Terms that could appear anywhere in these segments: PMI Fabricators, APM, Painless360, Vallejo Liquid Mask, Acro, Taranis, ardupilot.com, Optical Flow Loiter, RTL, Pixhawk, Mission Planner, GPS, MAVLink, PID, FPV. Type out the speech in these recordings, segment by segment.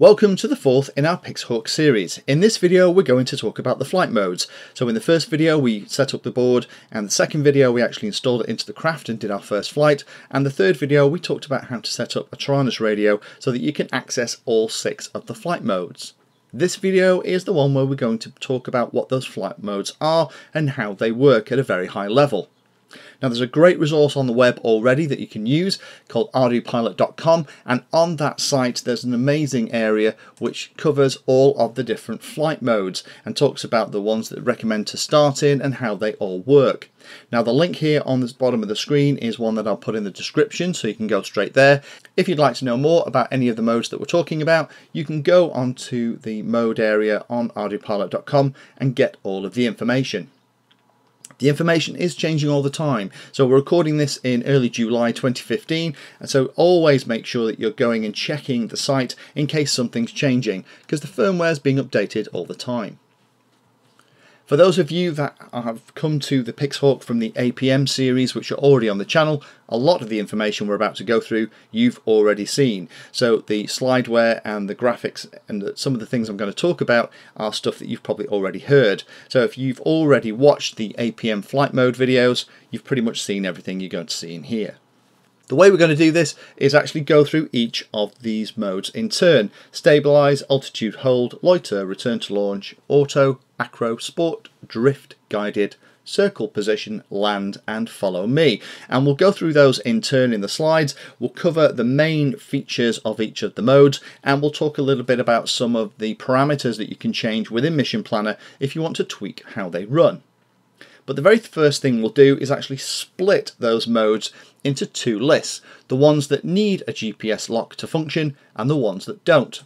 Welcome to the fourth in our Pixhawk series. In this video we're going to talk about the flight modes. So in the first video we set up the board, and the second video we actually installed it into the craft and did our first flight, and the third video we talked about how to set up a Taranis radio so that you can access all 6 of the flight modes. This video is the one where we're going to talk about what those flight modes are and how they work at a very high level. Now there's a great resource on the web already that you can use called ardupilot.com, and on that site there's an amazing area which covers all of the different flight modes and talks about the ones that recommend to start in and how they all work. Now the link here on the bottom of the screen is one that I'll put in the description, so you can go straight there. If you'd like to know more about any of the modes that we're talking about, you can go onto the mode area on ardupilot.com and get all of the information. The information is changing all the time. So we're recording this in early July 2015, and so always make sure that you're going and checking the site in case something's changing, because the firmware is being updated all the time. For those of you that have come to the Pixhawk from the APM series, which are already on the channel, a lot of the information we're about to go through you've already seen. So the slideware and the graphics and some of the things I'm going to talk about are stuff that you've probably already heard. So if you've already watched the APM flight mode videos, you've pretty much seen everything you're going to see in here. The way we're going to do this is actually go through each of these modes in turn: stabilize, altitude hold, loiter, return to launch, auto, acro, sport, drift, guided, circle position, land, and follow me. And we'll go through those in turn in the slides. We'll cover the main features of each of the modes, and we'll talk a little bit about some of the parameters that you can change within Mission Planner if you want to tweak how they run. But the very first thing we'll do is actually split those modes into 2 lists: the ones that need a GPS lock to function and the ones that don't.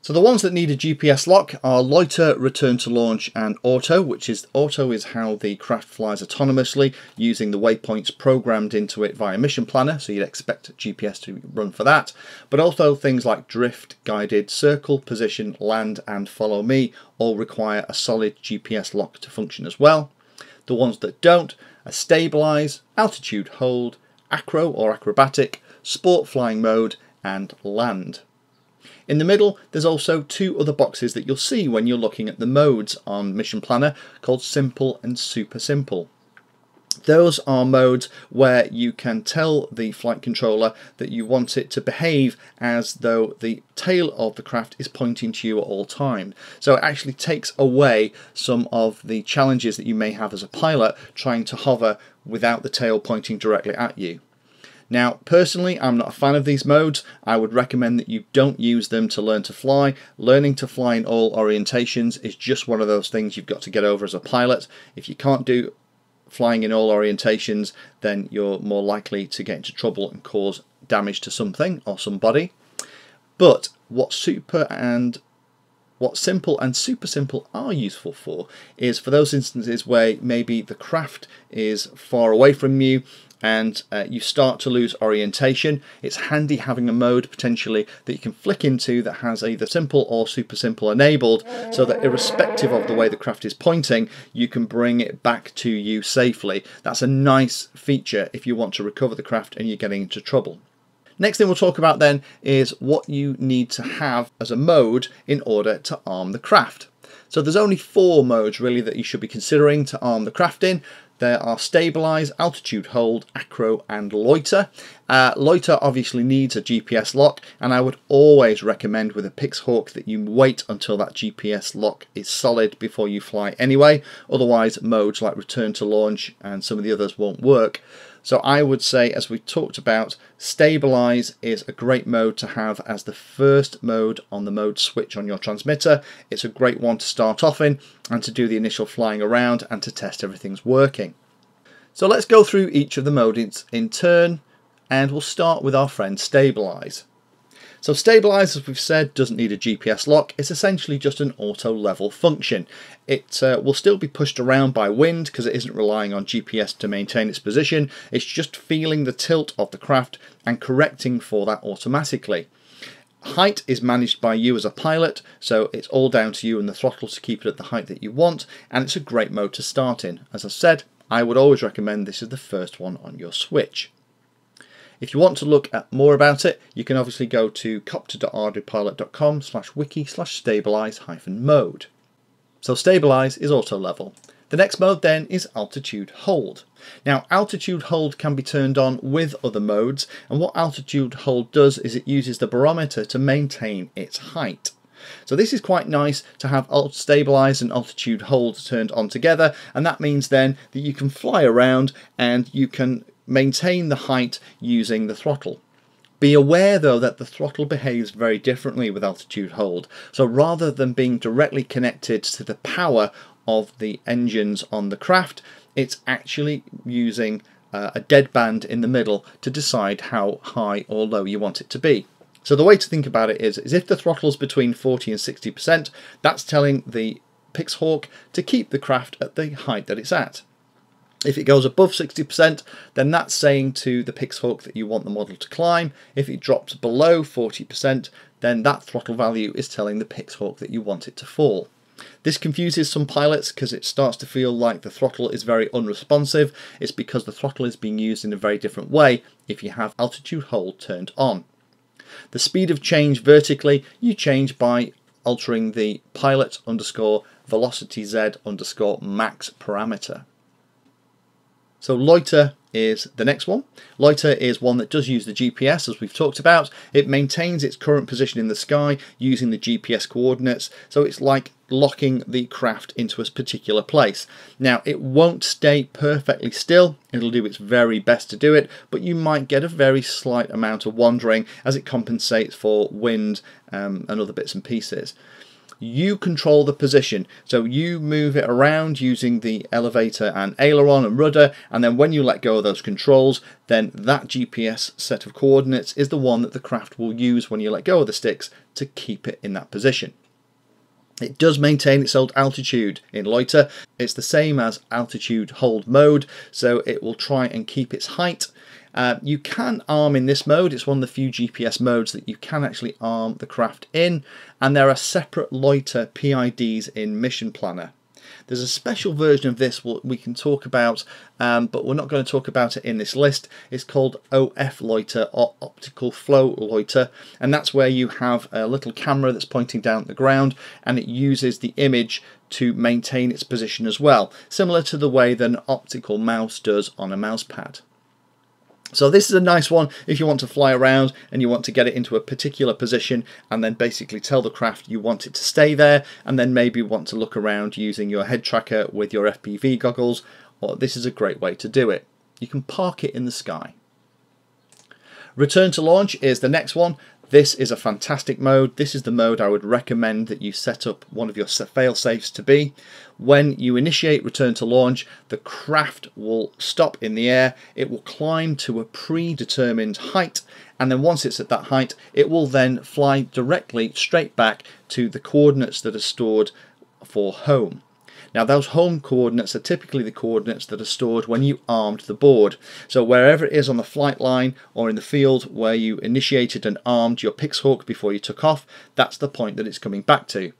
So the ones that need a GPS lock are loiter, return to launch, and auto, which is how the craft flies autonomously using the waypoints programmed into it via Mission Planner, so you'd expect GPS to run for that. But also things like drift, guided, circle, position, land, and follow me all require a solid GPS lock to function as well. The ones that don't are stabilize, altitude hold, acro or acrobatic, sport flying mode, and land. In the middle, there's also 2 other boxes that you'll see when you're looking at the modes on Mission Planner, called simple and super simple. Those are modes where you can tell the flight controller that you want it to behave as though the tail of the craft is pointing to you at all times. So it actually takes away some of the challenges that you may have as a pilot trying to hover without the tail pointing directly at you. Now, personally, I'm not a fan of these modes. I would recommend that you don't use them to learn to fly. Learning to fly in all orientations is just one of those things you've got to get over as a pilot. If you can't do flying in all orientations, then you're more likely to get into trouble and cause damage to something or somebody. But what simple and super simple are useful for is for those instances where maybe the craft is far away from you and you start to lose orientation. It's handy having a mode potentially that you can flick into that has either simple or super simple enabled, so that irrespective of the way the craft is pointing, you can bring it back to you safely. That's a nice feature if you want to recover the craft and you're getting into trouble. Next thing we'll talk about then is what you need to have as a mode in order to arm the craft. So there's only 4 modes really that you should be considering to arm the craft in. There are stabilize, altitude hold, acro, and loiter. Loiter obviously needs a GPS lock, and I would always recommend with a Pixhawk that you wait until that GPS lock is solid before you fly anyway. Otherwise, modes like return to launch and some of the others won't work. So I would say, as we talked about, stabilize is a great mode to have as the first mode on the mode switch on your transmitter. It's a great one to start off in and to do the initial flying around and to test everything's working. So let's go through each of the modes in turn, and we'll start with our friend stabilize. So stabilize, as we've said, doesn't need a GPS lock. It's essentially just an auto level function. It will still be pushed around by wind because it isn't relying on GPS to maintain its position. It's just feeling the tilt of the craft and correcting for that automatically. Height is managed by you as a pilot, so it's all down to you and the throttle to keep it at the height that you want, and it's a great mode to start in. As I said, I would always recommend this is the first one on your switch. If you want to look at more about it, you can obviously go to copter.ardupilot.com/wiki/stabilize-mode. So stabilize is auto level. The next mode then is altitude hold. Now altitude hold can be turned on with other modes, and what altitude hold does is it uses the barometer to maintain its height. So this is quite nice to have stabilize and altitude hold turned on together, and that means then that you can fly around and you can maintain the height using the throttle. Be aware though that the throttle behaves very differently with altitude hold. So rather than being directly connected to the power of the engines on the craft, it's actually using a deadband in the middle to decide how high or low you want it to be. So the way to think about it is if the throttle's between 40 and 60%, that's telling the Pixhawk to keep the craft at the height that it's at. If it goes above 60%, then that's saying to the Pixhawk that you want the model to climb. If it drops below 40%, then that throttle value is telling the Pixhawk that you want it to fall. This confuses some pilots because it starts to feel like the throttle is very unresponsive. It's because the throttle is being used in a very different way if you have altitude hold turned on. The speed of change vertically, you change by altering the pilot_velocity_z_max parameter. So loiter is the next one. Loiter is one that does use the GPS, as we've talked about. It maintains its current position in the sky using the GPS coordinates, so it's like locking the craft into a particular place. Now it won't stay perfectly still, it'll do its very best to do it, but you might get a very slight amount of wandering as it compensates for wind and other bits and pieces. You control the position, so you move it around using the elevator and aileron and rudder, and then when you let go of those controls, then that GPS set of coordinates is the one that the craft will use when you let go of the sticks to keep it in that position. It does maintain its old altitude in loiter. It's the same as altitude hold mode, so it will try and keep its height. You can arm in this mode. It's one of the few GPS modes that you can actually arm the craft in, and there are separate loiter PIDs in Mission Planner. There's a special version of this we can talk about, but we're not going to talk about it in this list. It's called OF Loiter, or Optical Flow Loiter, and that's where you have a little camera that's pointing down at the ground, and it uses the image to maintain its position as well, similar to the way that an optical mouse does on a mouse pad. So this is a nice one if you want to fly around and you want to get it into a particular position and then basically tell the craft you want it to stay there, and then maybe want to look around using your head tracker with your FPV goggles. Or this is a great way to do it. You can park it in the sky. Return to launch is the next one. This is a fantastic mode. This is the mode I would recommend that you set up one of your fail-safes to be. When you initiate return to launch, the craft will stop in the air. It will climb to a predetermined height, and then once it's at that height, it will then fly directly straight back to the coordinates that are stored for home. Now those home coordinates are typically the coordinates that are stored when you armed the board. So wherever it is on the flight line or in the field where you initiated and armed your Pixhawk before you took off, that's the point that it's coming back to.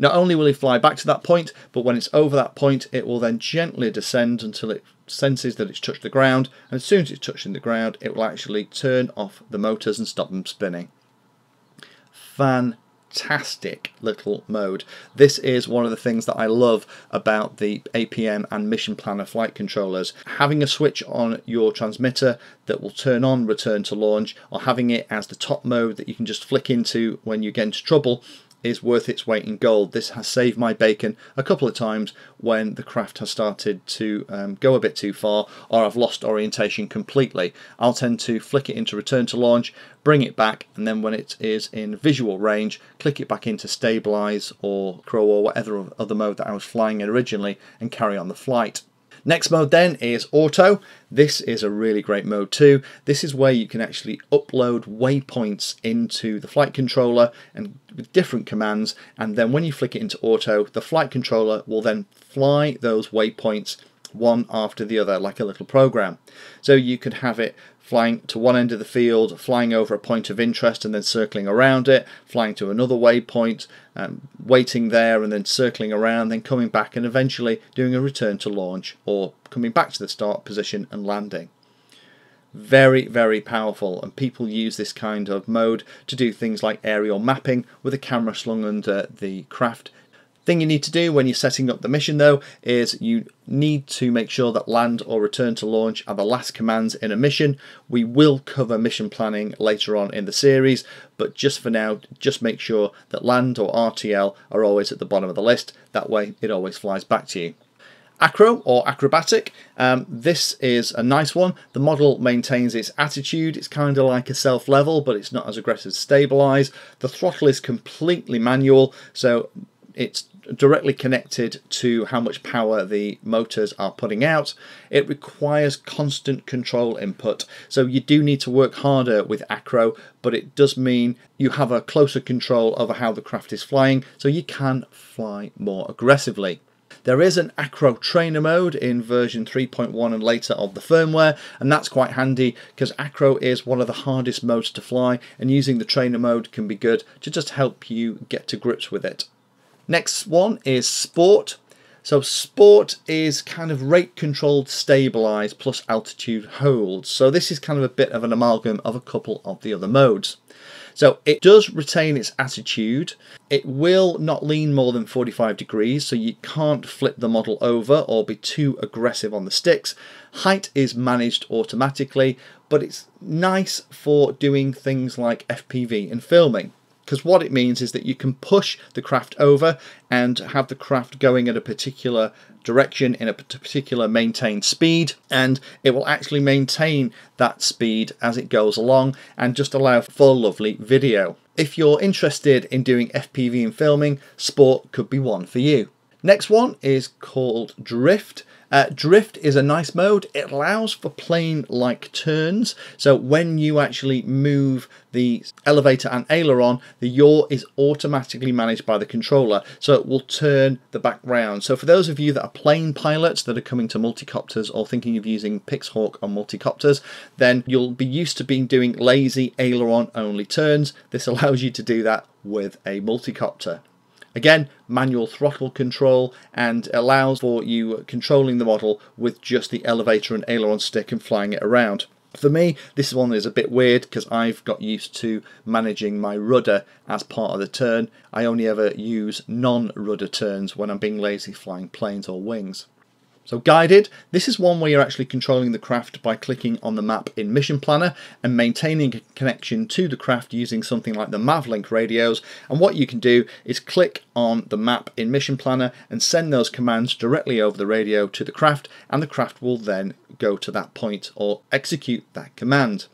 Not only will it fly back to that point, but when it's over that point, it will then gently descend until it senses that it's touched the ground. And as soon as it's touching the ground, it will actually turn off the motors and stop them spinning. Fantastic little mode. This is one of the things that I love about the APM and Mission Planner flight controllers. Having a switch on your transmitter that will turn on return to launch, or having it as the top mode that you can just flick into when you get into trouble, is worth its weight in gold. This has saved my bacon a couple of times when the craft has started to go a bit too far, or I've lost orientation completely. I'll tend to flick it into return to launch, bring it back, and then when it is in visual range, click it back into stabilize or crow or whatever other mode that I was flying in originally, and carry on the flight. Next mode then is auto. This is a really great mode too. This is where you can actually upload waypoints into the flight controller and with different commands, and then when you flick it into auto, the flight controller will then fly those waypoints one after the other like a little program. So you could have it flying to one end of the field, flying over a point of interest and then circling around it, flying to another waypoint, waiting there and then circling around, then coming back and eventually doing a return to launch or coming back to the start position and landing. Very, very powerful, and people use this kind of mode to do things like aerial mapping with a camera slung under the craft. Thing you need to do when you're setting up the mission though is you need to make sure that land or return to launch are the last commands in a mission. We will cover mission planning later on in the series, but just for now, just make sure that land or RTL are always at the bottom of the list. That way it always flies back to you. Acro or acrobatic, this is a nice one. The model maintains its attitude. It's kind of like a self-level, but it's not as aggressive as stabilize. The throttle is completely manual, so it's directly connected to how much power the motors are putting out. It requires constant control input, so you do need to work harder with Acro, but it does mean you have a closer control over how the craft is flying, so you can fly more aggressively. There is an Acro trainer mode in version 3.1 and later of the firmware, and that's quite handy because Acro is one of the hardest modes to fly, and using the trainer mode can be good to just help you get to grips with it. Next one is Sport. So Sport is kind of rate controlled stabilize plus altitude hold. So this is kind of a bit of an amalgam of a couple of the other modes. So it does retain its attitude. It will not lean more than 45 degrees, so you can't flip the model over or be too aggressive on the sticks. Height is managed automatically, but it's nice for doing things like FPV and filming, because what it means is that you can push the craft over and have the craft going at a particular direction in a particular maintained speed, and it will actually maintain that speed as it goes along and just allow for lovely video. If you're interested in doing FPV and filming, Sport could be one for you. Next one is called Drift. Drift is a nice mode. It allows for plane-like turns, so when you actually move the elevator and aileron, the yaw is automatically managed by the controller, so it will turn the background. So for those of you that are plane pilots that are coming to multicopters or thinking of using Pixhawk on multicopters, then you'll be used to being doing lazy aileron-only turns. This allows you to do that with a multicopter. Again, manual throttle control, and allows for you controlling the model with just the elevator and aileron stick and flying it around. For me, this one is a bit weird because I've got used to managing my rudder as part of the turn. I only ever use non-rudder turns when I'm being lazy flying planes or wings. So guided, this is one where you're actually controlling the craft by clicking on the map in Mission Planner and maintaining a connection to the craft using something like the MAVLink radios. And what you can do is click on the map in Mission Planner and send those commands directly over the radio to the craft, and the craft will then go to that point or execute that command.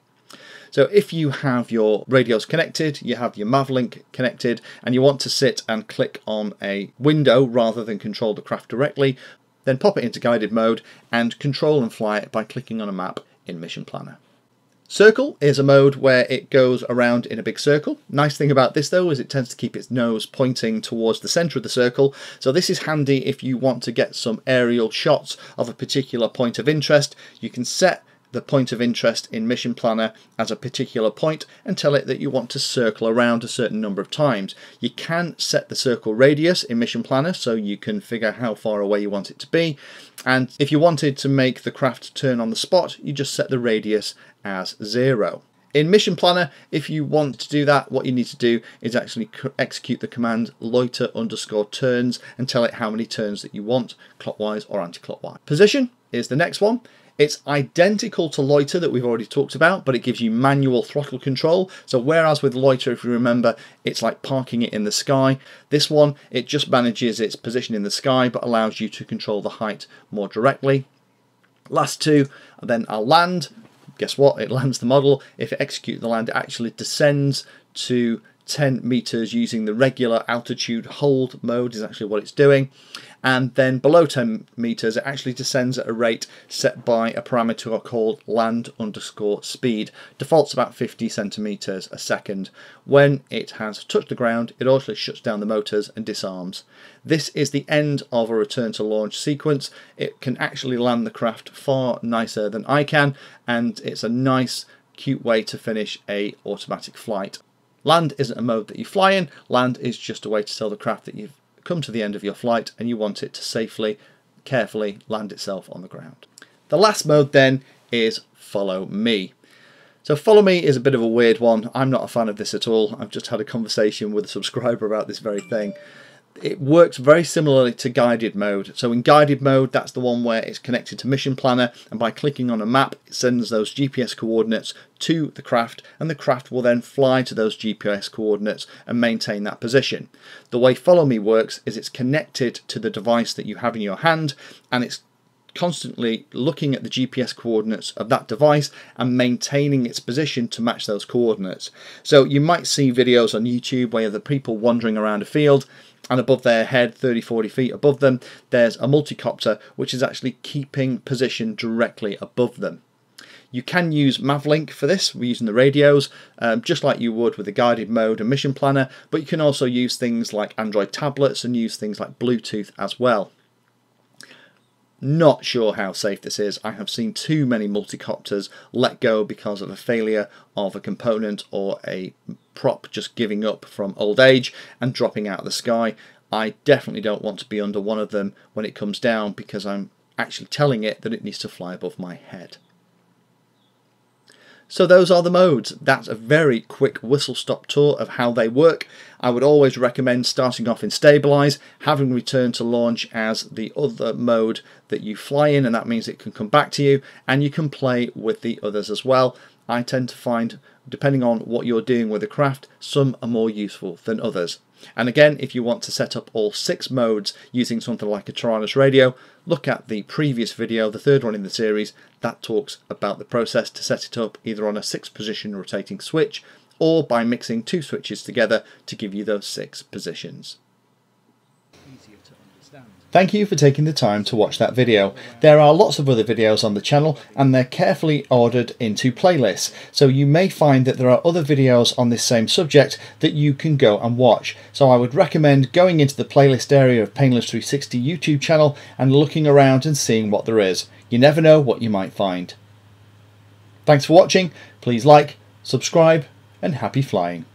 So if you have your radios connected, you have your MAVLink connected, and you want to sit and click on a window rather than control the craft directly, then pop it into guided mode and control and fly it by clicking on a map in Mission Planner. Circle is a mode where it goes around in a big circle. Nice thing about this though is it tends to keep its nose pointing towards the centre of the circle, so this is handy if you want to get some aerial shots of a particular point of interest. You can set the point of interest in Mission Planner as a particular point and tell it that you want to circle around a certain number of times. You can set the circle radius in Mission Planner so you can figure how far away you want it to be, and if you wanted to make the craft turn on the spot, you just set the radius as 0. In Mission Planner, if you want to do that, what you need to do is actually execute the command loiter_turns and tell it how many turns that you want, clockwise or anti-clockwise. Position is the next one. It's identical to Loiter that we've already talked about, but it gives you manual throttle control. So whereas with Loiter, if you remember, it's like parking it in the sky, this one, it just manages its position in the sky, but allows you to control the height more directly. Last two, then I'll land. Guess what? It lands the model. If it executes the land, it actually descends to 10 meters using the regular altitude hold mode is actually what it's doing, and then below 10 meters it actually descends at a rate set by a parameter called land_speed. Defaults about 50 centimeters a second. When it has touched the ground, it also shuts down the motors and disarms. This is the end of a return to launch sequence. It can actually land the craft far nicer than I can, and it's a nice cute way to finish a automatic flight. Land isn't a mode that you fly in. Land is just a way to tell the craft that you've come to the end of your flight and you want it to safely, carefully land itself on the ground. The last mode then is follow me. So follow me is a bit of a weird one. I'm not a fan of this at all. I've just had a conversation with a subscriber about this very thing. It works very similarly to guided mode. So in guided mode, that's the one where it's connected to Mission Planner, and by clicking on a map, it sends those GPS coordinates to the craft, and the craft will then fly to those GPS coordinates and maintain that position. The way Follow Me works is it's connected to the device that you have in your hand, and it's constantly looking at the GPS coordinates of that device and maintaining its position to match those coordinates. So you might see videos on YouTube where the people wandering around a field, and above their head, 30, 40 feet above them, there's a multicopter which is actually keeping position directly above them. You can use MAVLink for this. We're using the radios, just like you would with the guided mode and Mission Planner, but you can also use things like Android tablets and use things like Bluetooth as well. Not sure how safe this is. I have seen too many multicopters let go because of a failure of a component or a prop just giving up from old age and dropping out of the sky. I definitely don't want to be under one of them when it comes down, because I'm actually telling it that it needs to fly above my head. So those are the modes. That's a very quick whistle-stop tour of how they work. I would always recommend starting off in Stabilize, having Return to Launch as the other mode that you fly in, and that means it can come back to you, and you can play with the others as well. I tend to find, depending on what you're doing with the craft, some are more useful than others. And again, if you want to set up all 6 modes using something like a Taranis radio, look at the previous video, the third one in the series, that talks about the process to set it up either on a 6-position rotating switch or by mixing 2 switches together to give you those 6 positions. Thank you for taking the time to watch that video. There are lots of other videos on the channel, and they're carefully ordered into playlists, so you may find that there are other videos on this same subject that you can go and watch. So I would recommend going into the playlist area of Painless360 YouTube channel and looking around and seeing what there is. You never know what you might find. Thanks for watching. Please like, subscribe, and happy flying.